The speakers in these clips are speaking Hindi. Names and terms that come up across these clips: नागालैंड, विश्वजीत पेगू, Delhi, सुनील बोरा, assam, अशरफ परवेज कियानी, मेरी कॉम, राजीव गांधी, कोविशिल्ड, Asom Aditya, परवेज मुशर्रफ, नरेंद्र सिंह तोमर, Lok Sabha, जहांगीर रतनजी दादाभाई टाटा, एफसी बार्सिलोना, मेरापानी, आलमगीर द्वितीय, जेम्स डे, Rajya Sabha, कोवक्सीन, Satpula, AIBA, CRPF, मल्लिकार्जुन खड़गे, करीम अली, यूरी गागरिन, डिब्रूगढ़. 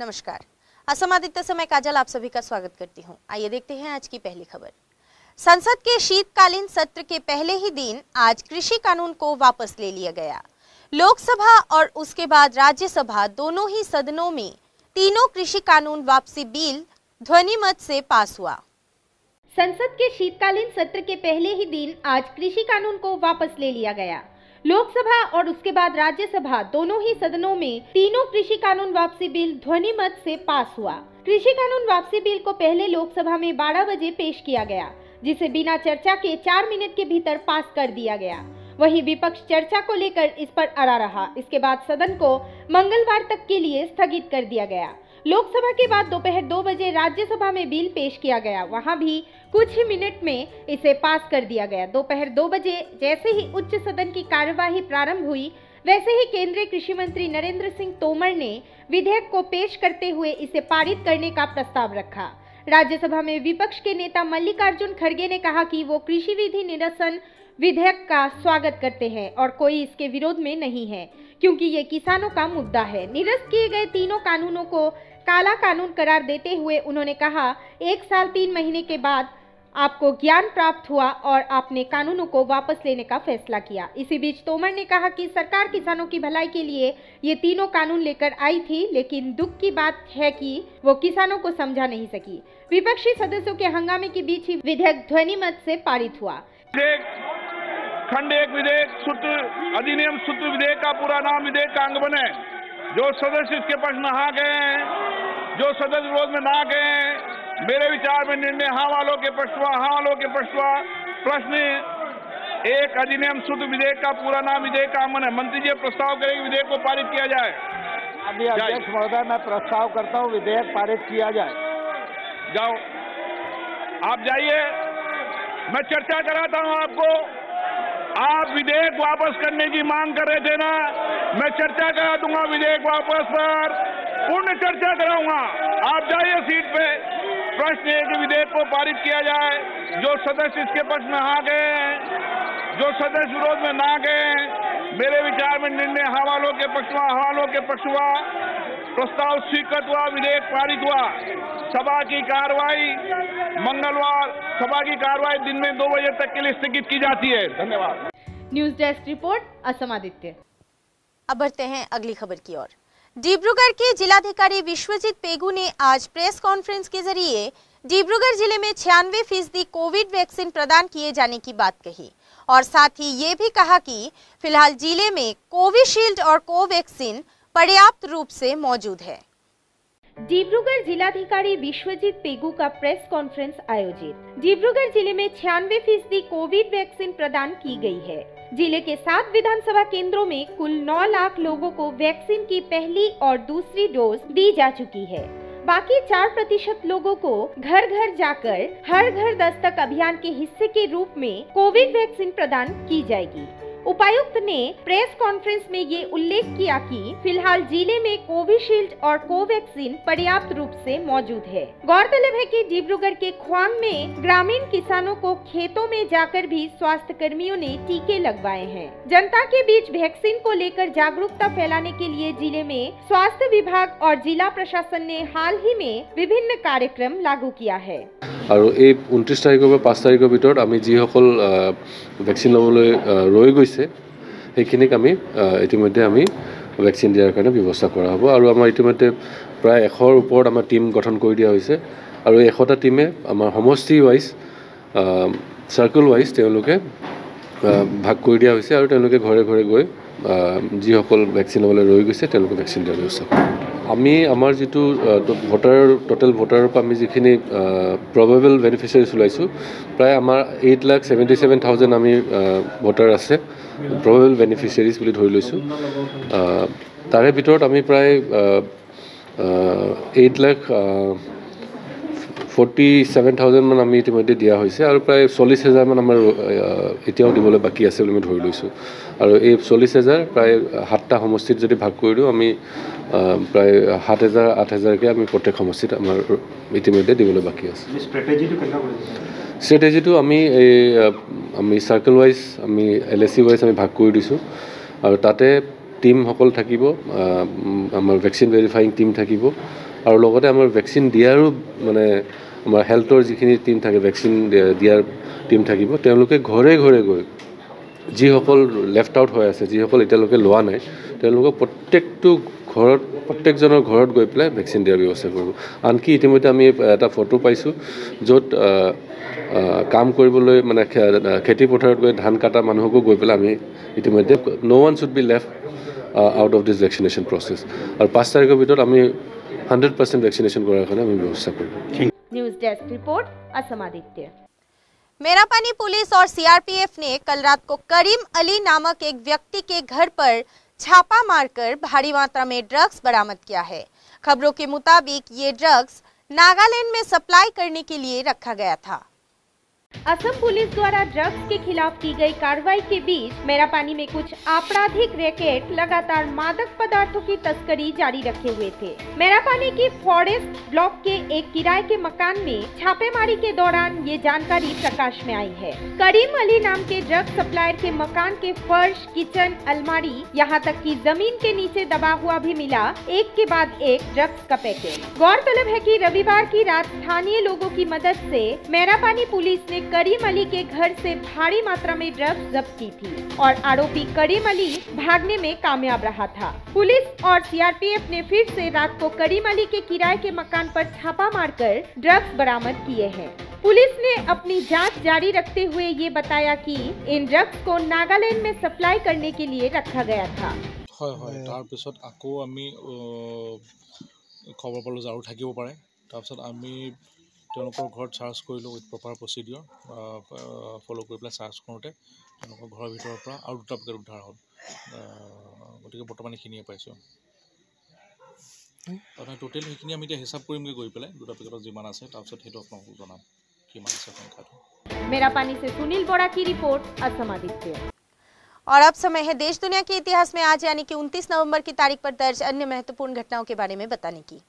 नमस्कार, असम आदित्य से मैं काजल आप सभी का स्वागत करती हूं। आइए देखते हैं आज की पहली खबर। संसद के शीतकालीन सत्र के पहले ही दिन आज कृषि कानून को वापस ले लिया गया। लोकसभा और उसके बाद राज्यसभा दोनों ही सदनों में तीनों कृषि कानून वापसी बिल ध्वनिमत से पास हुआ। संसद के शीतकालीन सत्र के पहले ही दिन आज कृषि कानून को वापस ले लिया गया। लोकसभा और उसके बाद राज्यसभा दोनों ही सदनों में तीनों कृषि कानून वापसी बिल ध्वनिमत से पास हुआ। कृषि कानून वापसी बिल को पहले लोकसभा में 12 बजे पेश किया गया, जिसे बिना चर्चा के 4 मिनट के भीतर पास कर दिया गया। वहीं विपक्ष चर्चा को लेकर इस पर अड़ा रहा। इसके बाद सदन को मंगलवार तक के लिए स्थगित कर दिया गया। लोकसभा के बाद दोपहर 2 बजे राज्यसभा में बिल पेश किया गया। वहां भी कुछ ही मिनट में इसे पास कर दिया गया। दोपहर 2 बजे जैसे ही उच्च सदन की कार्यवाही प्रारंभ हुई, वैसे ही केंद्रीय कृषि मंत्री नरेंद्र सिंह तोमर ने विधेयक को पेश करते हुए इसे पारित करने का प्रस्ताव रखा। राज्यसभा में विपक्ष के नेता मल्लिकार्जुन खड़गे ने कहा कि वो कृषि विधि निरसन विधेयक का स्वागत करते हैं और कोई इसके विरोध में नहीं है, क्योंकि ये किसानों का मुद्दा है। निरस्त किए गए तीनों कानूनों को काला कानून करार देते हुए उन्होंने कहा, 1 साल 3 महीने के बाद आपको ज्ञान प्राप्त हुआ और आपने कानूनों को वापस लेने का फैसला किया। इसी बीच तोमर ने कहा कि सरकार किसानों की भलाई के लिए ये तीनों कानून लेकर आई थी, लेकिन दुख की बात है कि वो किसानों को समझा नहीं सकी। विपक्षी सदस्यों के हंगामे के बीच ही विधेयक ध्वनिमत से पारित हुआ। खंड 1 विधेयक सूत्र अधिनियम सूत्र विधेयक का पूरा नाम विधेयक का अंग बने। जो सदस्य इसके पास नहा गए हैं, जो सदस्य विरोध में नहा गए हैं, मेरे विचार में निर्णय हाँ वालों के पक्ष हुआ, हाँ वालों के पक्ष हुआ। प्रश्न 1 अधिनियम सूत्र विधेयक का पूरा नाम विधेयक का अंग बने। मंत्री जी प्रस्ताव करेंगे विधेयक को पारित किया जाए। अभी अध्यक्ष महोदय मैं प्रस्ताव करता हूँ विधेयक पारित किया जाए। जाओ आप जाइए, मैं चर्चा कराता हूँ आपको। आप विधेयक वापस करने की मांग कर रहे थे ना, मैं चर्चा करा दूंगा विधेयक वापस पर, पूर्ण चर्चा कराऊंगा। आप जाइए सीट पे। प्रश्न है कि विधेयक को पारित किया जाए। जो सदस्य इसके पक्ष में आ गए हैं, जो सदस्य विरोध में ना गए हैं, मेरे विचार में निर्णय हाँ वालों के पक्ष हुआ, हाँ वालों के पक्ष हुआ। प्रस्ताव स्वीकृत हुआ, विधेयक पारित हुआ। सभा की कार्रवाई मंगलवार, सभा की कार्रवाई दिन में 2 बजे तक के लिए स्थगित की जाती है। धन्यवाद। News desk report Assam Aditya. अब बढ़ते हैं अगली खबर की ओर। डिब्रूगढ़ के जिलाधिकारी विश्वजीत पेगू ने आज प्रेस कॉन्फ्रेंस के जरिए डिब्रूगढ़ जिले में 96% कोविड वैक्सीन प्रदान किए जाने की बात कही और साथ ही ये भी कहा कि फिलहाल जिले में कोविशिल्ड और कोवक्सीन पर्याप्त रूप से मौजूद है। डिब्रूगढ़ जिलाधिकारी विश्वजीत पेगू का प्रेस कॉन्फ्रेंस आयोजित। डिब्रूगढ़ जिले में 96% कोविड वैक्सीन प्रदान की गई है। जिले के 7 विधानसभा केंद्रों में कुल 9 लाख लोगों को वैक्सीन की पहली और दूसरी डोज दी जा चुकी है। बाकी 4% लोगों को घर घर जाकर हर घर दस्तक अभियान के हिस्से के रूप में कोविड वैक्सीन प्रदान की जाएगी। उपायुक्त ने प्रेस कॉन्फ्रेंस में ये उल्लेख किया कि फिलहाल जिले में कोविशील्ड और कोवैक्सीन पर्याप्त रूप से मौजूद है। गौरतलब है कि डिब्रूगढ़ के ख्वांग में ग्रामीण किसानों को खेतों में जाकर भी स्वास्थ्य कर्मियों ने टीके लगवाए हैं। जनता के बीच वैक्सीन को लेकर जागरूकता फैलाने के लिए जिले में स्वास्थ्य विभाग और जिला प्रशासन ने हाल ही में विभिन्न कार्यक्रम लागू किया है। और 29 तारिखर 5 तारिखर भर आम जिसकल वैक्सीन लबले रही गई সেইখিনিক আমি ইতিমধ্যে আমি ভ্যাকসিন দিয়াৰ কাৰণে ব্যৱস্থা কৰা হ'ব আৰু আমাৰ ইতিমধ্যে প্ৰায় 100ৰ ওপৰত আমাৰ টিম গঠন কৰি দিয়া হৈছে আৰু 100টা টিমে আমাৰ সমষ্টি ওয়াইজ সার্কেল ওয়াইজ তেওঁলোকে ভাগ কৰি দিয়া হৈছে আৰু তেওঁলোকে ঘৰে ঘৰে গৈ যিসকল ভ্যাকসিন লবলৈ ৰৈ গৈছে তেওঁলোকে ভ্যাকসিন দিয়াৰ ব্যৱস্থা আমি আমাৰ যেটো ভোটাৰ টোটেল ভোটাৰৰ পৰা আমি যিখিনি প্ৰবেবল বেনিফিশিয়াৰীজ ওলাইছো প্ৰায় আমাৰ 8,77,000 আমি ভোটাৰ আছে প্ৰবেবল বেনিফিশিয়াৰীজ বুলি ধৰি লৈছো। তাৰে ভিতৰত আমি প্ৰায় 8,47,000 মান আমি ইতিমধ্যে দিয়া হৈছে আৰু প্ৰায় 40,000 মান আমাৰ এতিয়াও দিবলৈ বাকী আছে বুলি ধৰি লৈছো আৰু এই 40,000 প্ৰায় 7টা সমষ্টিত যদি ভাগ কৰি দিওঁ আমি প্ৰায় 7,000-8,000কে আমি প্ৰত্যেক সমষ্টিত আমাৰ ইতিমধ্যে দিবলৈ বাকী আছে। ষ্ট্ৰেটেজিটো আমি চাৰ্কেল ৱাইজ আমি LAC ৱাইজ আমি ভাগ কৰি দিছো আৰু তাতে টিম সকল থাকিব, আমাৰ ভ্যাকসিন ভেৰিফাইং টিম থাকিব আৰু লগতে আমাৰ ভ্যাকসিন দিয়াৰো মানে আমাৰ হেল্থৰ যিখিনি টিম থাকে ভ্যাকসিন দিয়াৰ টিম থাকিব। তেওঁলোকে ঘৰে ঘৰে গৈ যিসকল লেফট আউট হৈ আছে, যিসকল এতিয়ালৈকে লোৱা নাই, তেওঁলোকক প্ৰত্যেকটো ঘৰত প্ৰত্যেকজনৰ ঘৰত গৈ পেলাই ভ্যাকসিন দিয়াৰ ব্যৱস্থা কৰিব। আনকি ইতিমধ্যে আমি এটা ফটো পাইছোঁ য'ত काम माने खेती पथारत गई धान काटा मानुहको गई पे आम इतिमध्य no one should be left out of this vaccination process और 5 तारिखर भर आम 100% वैक्सीनेशन कर। मेरापानी पुलिस और सीआरपीएफ ने कल रात को करीम अली नामक एक व्यक्ति के घर पर छापा मारकर भारी मात्रा में ड्रग्स बरामद किया है। खबरों के मुताबिक ये ड्रग्स नागालैंड में सप्लाई करने के लिए रखा गया था। असम पुलिस द्वारा ड्रग्स के खिलाफ की गई कार्रवाई के बीच मेरापानी में कुछ आपराधिक रैकेट लगातार मादक पदार्थों की तस्करी जारी रखे हुए थे। मेरापानी की फॉरेस्ट ब्लॉक के एक किराए के मकान में छापेमारी के दौरान ये जानकारी प्रकाश में आई है। करीम अली नाम के ड्रग्स सप्लायर के मकान के फर्श, किचन, अलमारी, यहाँ तक की जमीन के नीचे दबा हुआ भी मिला, एक के बाद एक ड्रग्स का पैकेट। गौरतलब है की रविवार की रात स्थानीय लोगों की मदद से मेरापानी पुलिस ने करीम अली के घर से भारी मात्रा में ड्रग्स जब्त की थी और आरोपी करीम अली भागने में कामयाब रहा था। पुलिस और सीआरपीएफ ने फिर से रात को करीम अली के किराए के मकान पर छापा मारकर ड्रग्स बरामद किए हैं। पुलिस ने अपनी जांच जारी रखते हुए ये बताया कि इन ड्रग्स को नागालैंड में सप्लाई करने के लिए रखा गया था। घर चार्ज कर विथ प्रपार प्रसिडियर फलो कर चार्ज करते घर भर और 2 पैकेट उद्धार हल गति के बर्तमान ये पासी टोटेल ये हिसाब गई पे 2 पैकेट जीवन आए तक कि मेरापानी से सुनील बोरा की रिपोर्ट, असम आदित्य। और अब समय है देश दुनिया के इतिहास में आज यानी कि 29 नवम्बर की तारीख पर दर्ज अन्य महत्वपूर्ण घटनाओं के बारे में बताने की।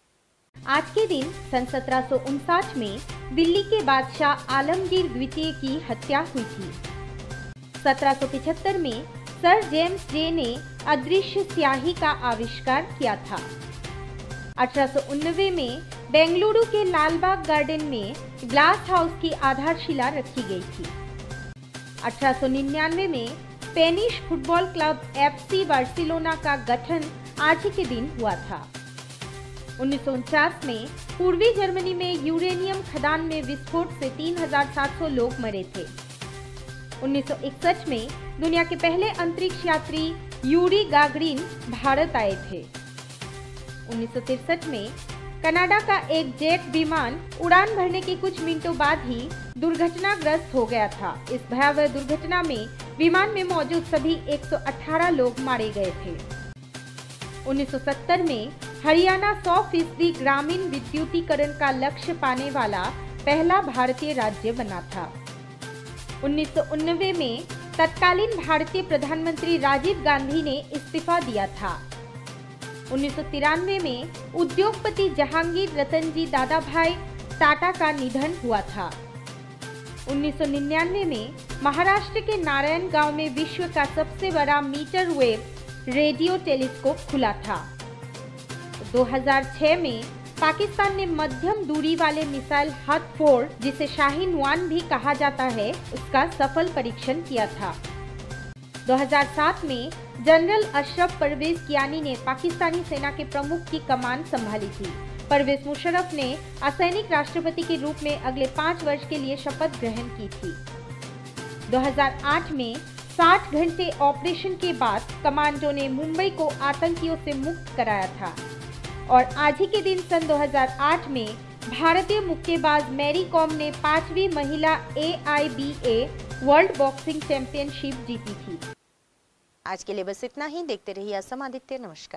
आज के दिन सन 1759 में दिल्ली के बादशाह आलमगीर द्वितीय की हत्या हुई थी। 1775 में सर जेम्स डे ने अदृश्य स्याही का आविष्कार किया था। 1899 में बेंगलुरु के लालबाग गार्डन में ग्लास हाउस की आधारशिला रखी गई थी। 1899 में Spanish football club एफसी बार्सिलोना का गठन आज ही के दिन हुआ था। 1949 में पूर्वी जर्मनी में यूरेनियम खदान में विस्फोट से 3700 लोग मरे थे। 1961 में दुनिया के पहले अंतरिक्ष यात्री यूरी गागरिन भारत आए थे। 1963 में कनाडा का एक जेट विमान उड़ान भरने के कुछ मिनटों बाद ही दुर्घटनाग्रस्त हो गया था। इस भयावह दुर्घटना में विमान में मौजूद सभी 118 लोग मारे गए थे। 1970 में हरियाणा 100% ग्रामीण विद्युतीकरण का लक्ष्य पाने वाला पहला भारतीय राज्य बना था। 1999 में तत्कालीन भारतीय प्रधानमंत्री राजीव गांधी ने इस्तीफा दिया था। 1993 में उद्योगपति जहांगीर रतनजी दादाभाई टाटा का निधन हुआ था। 1999 में महाराष्ट्र के नारायण गांव में विश्व का सबसे बड़ा मीटर वेव रेडियो टेलीस्कोप खुला था। 2006 में पाकिस्तान ने मध्यम दूरी वाले मिसाइल हाथफोड़, जिसे शाहीन वान भी कहा जाता है, उसका सफल परीक्षण किया था। 2007 में जनरल अशरफ परवेज कियानी ने पाकिस्तानी सेना के प्रमुख की कमान संभाली थी। परवेज मुशर्रफ ने असैनिक राष्ट्रपति के रूप में अगले 5 वर्ष के लिए शपथ ग्रहण की थी। 2008 में 60 घंटे ऑपरेशन के बाद कमांडो ने मुंबई को आतंकियों से मुक्त कराया था। और आज ही के दिन सन 2008 में भारतीय मुक्केबाज मेरी कॉम ने 5वीं महिला AIBA वर्ल्ड बॉक्सिंग चैंपियनशिप जीती थी। आज के लिए बस इतना ही। देखते रहिए असम आदित्य। नमस्कार।